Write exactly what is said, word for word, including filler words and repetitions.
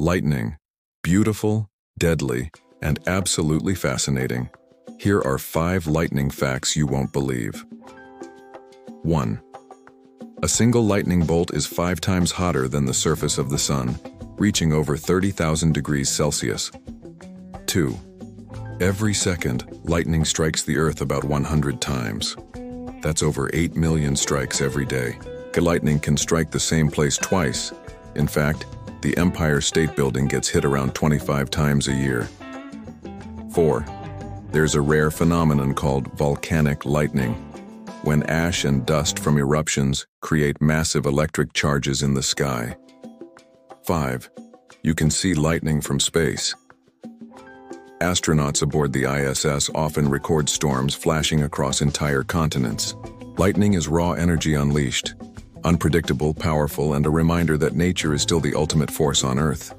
Lightning, beautiful, deadly, and absolutely fascinating. Here are five lightning facts you won't believe. one. A single lightning bolt is five times hotter than the surface of the sun, reaching over thirty thousand degrees Celsius. two. Every second, lightning strikes the Earth about one hundred times. That's over eight million strikes every day. Lightning can strike the same place twice. In fact, the Empire State Building gets hit around twenty-five times a year. four. There's a rare phenomenon called volcanic lightning, when ash and dust from eruptions create massive electric charges in the sky. five. You can see lightning from space. Astronauts aboard the I S S often record storms flashing across entire continents. Lightning is raw energy unleashed, unpredictable, powerful, and a reminder that nature is still the ultimate force on Earth.